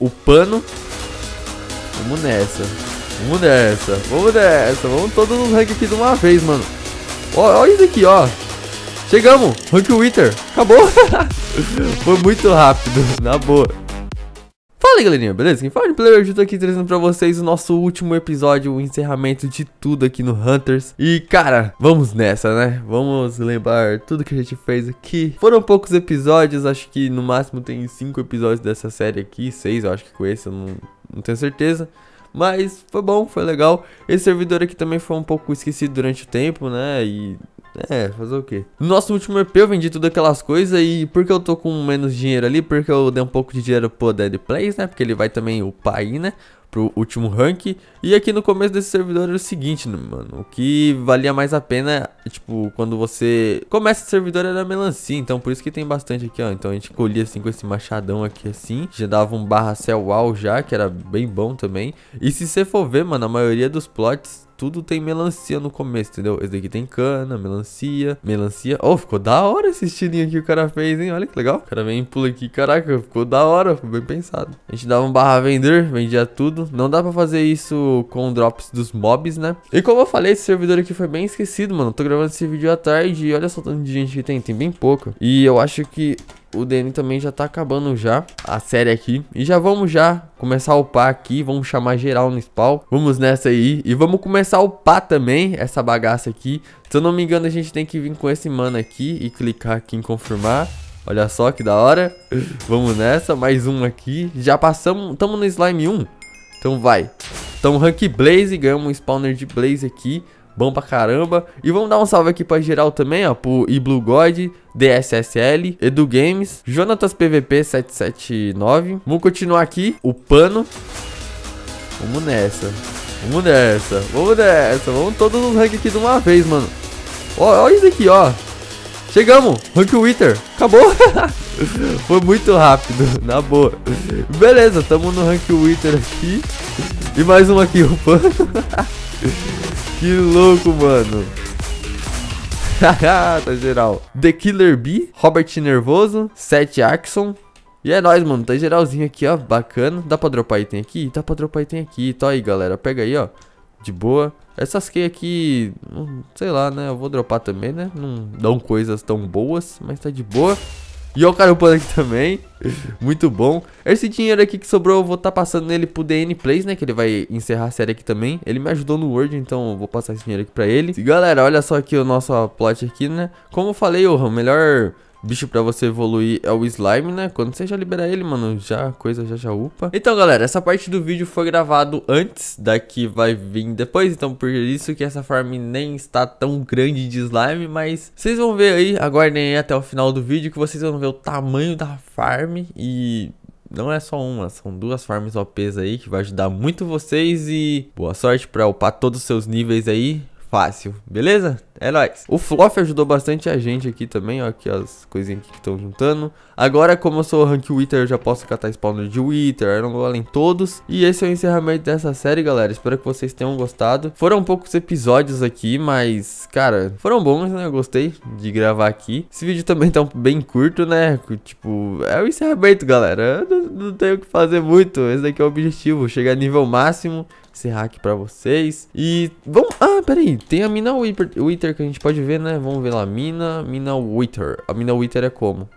o pano. Vamos nessa. Vamos nessa. Vamos nessa. Vamos todos no rank aqui de uma vez, mano. Olha isso aqui, ó. Chegamos. Rank Winter. Acabou. Foi muito rápido. Na boa. Fala aí, galerinha, beleza? Quem fala de Player, eu tô aqui trazendo pra vocês o nosso último episódio, o encerramento de tudo aqui no Hunters. E, cara, vamos nessa, né? Vamos lembrar tudo que a gente fez aqui. Foram poucos episódios, acho que no máximo tem 5 episódios dessa série aqui, 6 eu acho que com esse, eu não tenho certeza. Mas foi bom, foi legal. Esse servidor aqui também foi um pouco esquecido durante o tempo, né? E... é, fazer o quê? No nosso último EP eu vendi tudo aquelas coisas e porque eu tô com menos dinheiro ali, porque eu dei um pouco de dinheiro pro DN Plays, né? Porque ele vai também upar aí, né? Pro último rank. E aqui no começo desse servidor era o seguinte, mano, o que valia mais a pena, tipo, quando você começa esse servidor era melancia. Então por isso que tem bastante aqui, ó. Então a gente colhia assim com esse machadão aqui assim. Já dava um barra cell wall já, que era bem bom também. E se você for ver, mano, a maioria dos plots tudo tem melancia no começo, entendeu? Esse daqui tem cana, melancia, melancia. Oh, ficou da hora esse estilinho aqui que o cara fez, hein? Olha que legal. O cara vem e pula aqui. Caraca, ficou da hora. Ficou bem pensado. A gente dava um barra a vender, vendia tudo. Não dá pra fazer isso com drops dos mobs, né? E como eu falei, esse servidor aqui foi bem esquecido, mano. Tô gravando esse vídeo à tarde e olha só o tanto de gente que tem. Tem bem pouca. E eu acho que... o DN também já tá acabando já a série aqui. E já vamos já começar a upar aqui. Vamos chamar geral no spawn. Vamos nessa aí. E vamos começar a upar também essa bagaça aqui. Se eu não me engano, a gente tem que vir com esse mano aqui e clicar aqui em confirmar. Olha só que da hora. Vamos nessa. Mais um aqui. Já passamos. Tamo no slime 1. Então vai. Então rank Blaze. Ganhamos um spawner de Blaze aqui. Bom pra caramba. E vamos dar um salve aqui pra geral também, ó. Pro iBlueGod, DSSL, EduGames, JonatasPVP779. Vamos continuar aqui. O pano. Vamos nessa. Vamos nessa. Vamos nessa. Vamos todos os ranks aqui de uma vez, mano. Olha isso aqui, ó. Chegamos. Rank Winter. Acabou. Foi muito rápido. Na boa. Beleza. Tamo no rank Winter aqui. E mais um aqui, o pano. Que louco, mano. Haha, tá geral. The Killer B, Robert Nervoso, 7 Arxon. E é nóis, mano. Tá geralzinho aqui, ó. Bacana. Dá pra dropar item aqui? Dá pra dropar item aqui. Tá aí, galera. Pega aí, ó. De boa. Essas key aqui, sei lá, né? Eu vou dropar também, né? Não dão coisas tão boas, mas tá de boa. E ó, o Karupan aqui também. Muito bom. Esse dinheiro aqui que sobrou eu vou estar passando nele pro DN Plays, né? Que ele vai encerrar a série aqui também. Ele me ajudou no Word, então eu vou passar esse dinheiro aqui pra ele. E galera, olha só aqui o nosso plot aqui, né? Como eu falei, o melhor bicho pra você evoluir é o slime, né? Quando você já liberar ele, mano, já coisa já upa. Então, galera, essa parte do vídeo foi gravado antes. Daqui vai vir depois. Então, por isso que essa farm nem está tão grande de slime. Mas vocês vão ver aí, aguardem aí até o final do vídeo que vocês vão ver o tamanho da farm. E não é só uma, são duas farms OPs aí que vai ajudar muito vocês. E boa sorte pra upar todos os seus níveis aí. Fácil, beleza? É nóis. O Fluffy ajudou bastante a gente aqui também, ó. Aqui as coisinhas aqui que estão juntando. Agora, como eu sou rank Wither, eu já posso catar spawner de Wither, Iron Golem, todos. E esse é o encerramento dessa série, galera. Espero que vocês tenham gostado. Foram poucos episódios aqui, mas, cara, foram bons, né? Eu gostei de gravar aqui. Esse vídeo também tá bem curto, né? Tipo, é o encerramento, galera. Eu não tenho o que fazer muito. Esse daqui é o objetivo, chegar a nível máximo. Encerrar aqui pra vocês. E vamos... ah, peraí. Tem a mina Wither que a gente pode ver, né? Vamos ver lá. Mina Wither. A mina Wither é como?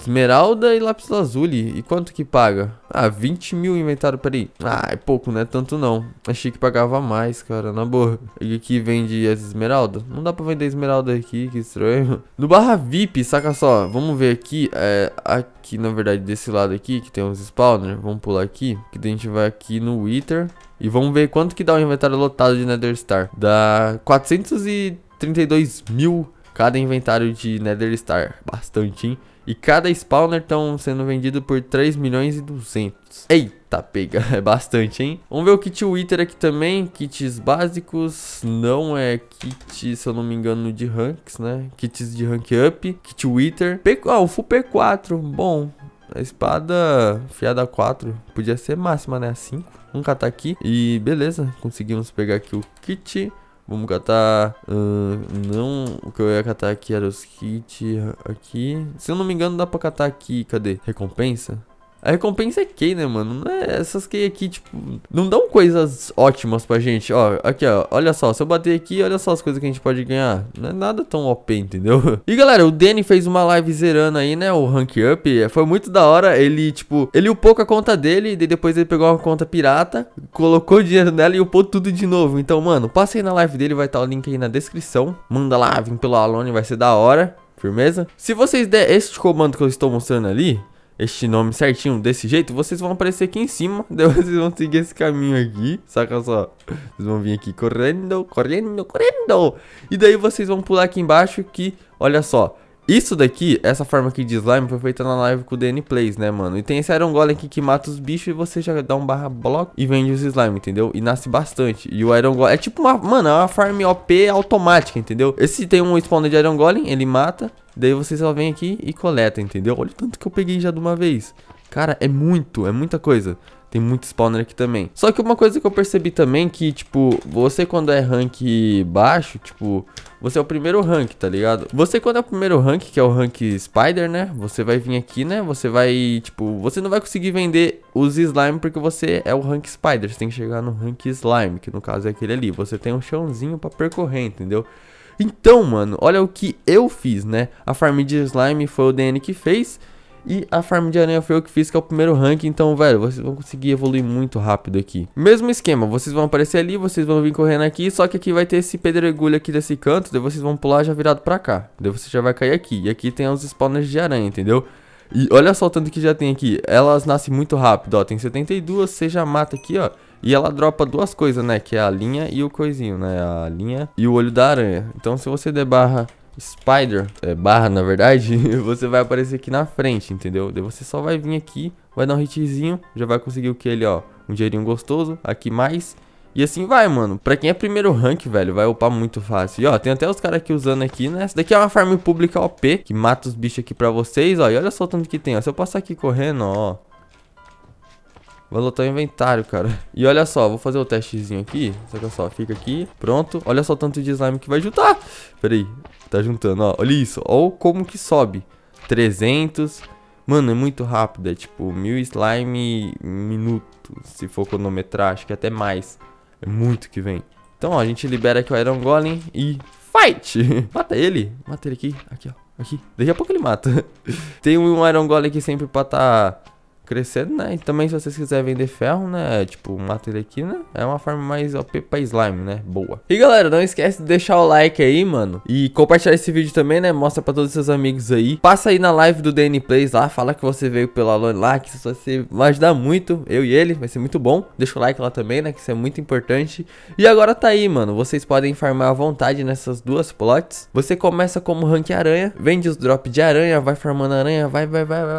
Esmeralda e lápis lazuli. E quanto que paga? Ah, 20 mil inventário. Peraí. Ah, é pouco, né? Tanto não. Achei que pagava mais, cara. Na boa. E aqui vende as esmeraldas. Não dá pra vender esmeralda aqui. Que estranho. No barra VIP, saca só. Vamos ver aqui. É... aqui, na verdade, desse lado aqui, que tem uns spawners. Vamos pular aqui. Que daí a gente vai aqui no Wither. E vamos ver quanto que dá o inventário lotado de Netherstar. Dá 432 mil cada inventário de Netherstar. Bastante, hein? E cada spawner estão sendo vendido por 3 milhões e 200. Eita, pega. É bastante, hein? Vamos ver o kit Wither aqui também. Kits básicos. Não é kit, se eu não me engano, de ranks, né? Kits de rank up. Kit Wither. Ah, o full P4. Bom. A espada fiada 4. Podia ser máxima, né? A 5. Vamos catar aqui. E beleza. Conseguimos pegar aqui o kit. Vamos catar... não... o que eu ia catar aqui era os kits... aqui... se eu não me engano dá pra catar aqui... cadê? Recompensa? A recompensa é key, né, mano? Não é essas key aqui, tipo, não dão coisas ótimas pra gente. Ó, aqui, ó, olha só, se eu bater aqui, olha só as coisas que a gente pode ganhar. Não é nada tão OP, entendeu? E, galera, o DN fez uma live zerando aí, né, o Rank Up. Foi muito da hora, ele, tipo, ele upou com a conta dele, e depois ele pegou uma conta pirata, colocou o dinheiro nela e upou tudo de novo. Então, mano, passa aí na live dele, vai estar o link aí na descrição. Manda lá, vem pelo Alone, vai ser da hora. Firmeza? Se vocês der este comando que eu estou mostrando ali, este nome certinho, desse jeito, vocês vão aparecer aqui em cima. Daí vocês vão seguir esse caminho aqui, saca só. Vocês vão vir aqui correndo, correndo, correndo. E daí vocês vão pular aqui embaixo que, olha só, isso daqui, essa forma aqui de slime foi feita na live com o DN Plays, né, mano? E tem esse Iron Golem aqui que mata os bichos e você já dá um barra bloco e vende os slime, entendeu? E nasce bastante. E o Iron Golem é tipo uma, mano, é uma farm OP automática, entendeu? Esse tem um spawner de Iron Golem, ele mata. Daí você só vem aqui e coleta, entendeu? Olha o tanto que eu peguei já de uma vez. Cara, é muita coisa. Tem muito spawner aqui também. Só que uma coisa que eu percebi também que, tipo, você quando é rank baixo, tipo, você é o primeiro rank, tá ligado? Você quando é o primeiro rank, que é o rank Spider, né? Você vai vir aqui, né? Você vai, tipo, você não vai conseguir vender os slime porque você é o rank Spider. Você tem que chegar no rank Slime, que no caso é aquele ali. Você tem um chãozinho pra percorrer, entendeu? Então, mano, olha o que eu fiz, né? A farm de slime foi o DN que fez. E a farm de aranha foi eu que fiz, que é o primeiro rank. Então, velho, vocês vão conseguir evoluir muito rápido aqui. Mesmo esquema, vocês vão aparecer ali, vocês vão vir correndo aqui. Só que aqui vai ter esse pedregulho aqui desse canto. Daí vocês vão pular já virado pra cá. Daí você já vai cair aqui. E aqui tem os spawners de aranha, entendeu? E olha só o tanto que já tem aqui. Elas nascem muito rápido, ó. Tem 72, você já mata aqui, ó. E ela dropa duas coisas, né? Que é a linha e o coisinho, né? A linha e o olho da aranha. Então, se você der barra... Spider, barra na verdade, você vai aparecer aqui na frente, entendeu? Daí você só vai vir aqui, vai dar um hitzinho, já vai conseguir o que ele, ó, um dinheirinho gostoso, aqui mais, e assim vai, mano. Pra quem é primeiro rank, velho, vai upar muito fácil. E ó, tem até os caras aqui usando aqui, né? Essa daqui é uma farm pública OP, que mata os bichos aqui pra vocês, ó, e olha só o tanto que tem, ó. Se eu passar aqui correndo, ó, vai lotar o inventário, cara. E olha só, vou fazer o testezinho aqui. Olha só, fica aqui, pronto. Olha só o tanto de slime que vai juntar. Pera aí, tá juntando, ó. Olha isso, ó como que sobe 300. Mano, é muito rápido. É tipo 1000 slime minuto, se for cronometrar, acho que até mais. É muito que vem. Então, ó, a gente libera aqui o Iron Golem e fight! Mata ele aqui, aqui, ó, aqui. Daqui a pouco ele mata. Tem um Iron Golem aqui sempre pra tá... crescendo, né? E também se vocês quiserem vender ferro, né? Tipo, mata ele aqui, né? É uma forma mais OP pra slime, né? Boa. E galera, não esquece de deixar o like aí, mano. E compartilhar esse vídeo também, né? Mostra pra todos os seus amigos aí. Passa aí na live do DN Plays lá. Fala que você veio pelo Alone lá, que isso vai ser, vai ajudar muito. Eu e ele, vai ser muito bom. Deixa o like lá também, né? Que isso é muito importante. E agora tá aí, mano. Vocês podem farmar à vontade nessas duas plots. Você começa como rank aranha. Vende os drops de aranha. Vai farmando aranha. Vai.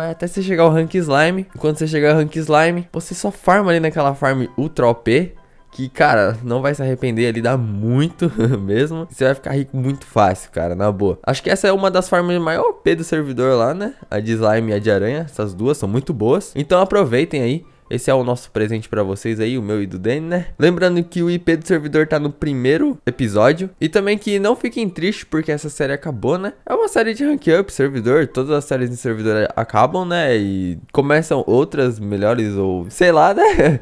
Até você chegar ao rank slime. Quando você chegar a rank slime, você só farma ali naquela farm ultra OP, que, cara, não vai se arrepender ali, dá muito mesmo. Você vai ficar rico muito fácil, cara, na boa. Acho que essa é uma das farms mais OP do servidor lá, né? A de slime e a de aranha, essas duas são muito boas. Então aproveitem aí. Esse é o nosso presente pra vocês aí, o meu e do Danny, né? Lembrando que o IP do servidor tá no primeiro episódio. E também que não fiquem tristes porque essa série acabou, né? É uma série de rank up, servidor. Todas as séries de servidor acabam, né? E começam outras melhores ou... sei lá, né?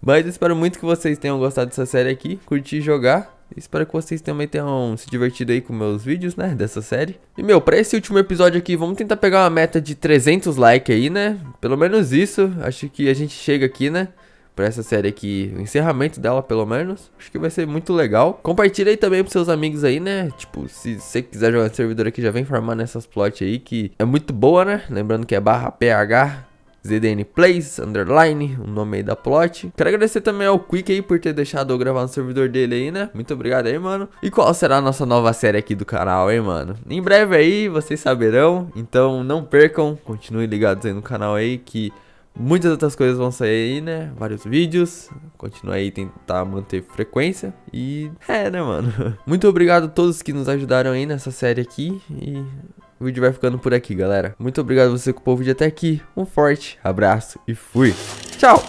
Mas espero muito que vocês tenham gostado dessa série aqui. Curtir e jogar. Espero que vocês também tenham se divertido aí com meus vídeos, né, dessa série. E, meu, pra esse último episódio aqui, vamos tentar pegar uma meta de 300 likes aí, né? Pelo menos isso, acho que a gente chega aqui, né, pra essa série aqui, o encerramento dela, pelo menos. Acho que vai ser muito legal. Compartilha aí também pros seus amigos aí, né? Tipo, se você quiser jogar no servidor aqui, já vem farmar nessas plots aí, que é muito boa, né? Lembrando que é barra PH... ZDN Plays, underline, o nome aí da plot. Quero agradecer também ao Quick aí por ter deixado eu gravar no servidor dele aí, né? Muito obrigado aí, mano. E qual será a nossa nova série aqui do canal, hein, mano? Em breve aí, vocês saberão. Então, não percam. Continuem ligados aí no canal aí, que muitas outras coisas vão sair aí, né? Vários vídeos. Continua aí, tentar manter frequência. E... é, né, mano? Muito obrigado a todos que nos ajudaram aí nessa série aqui. E... o vídeo vai ficando por aqui, galera. Muito obrigado a você que acompanhou o vídeo até aqui. Um forte abraço e fui. Tchau!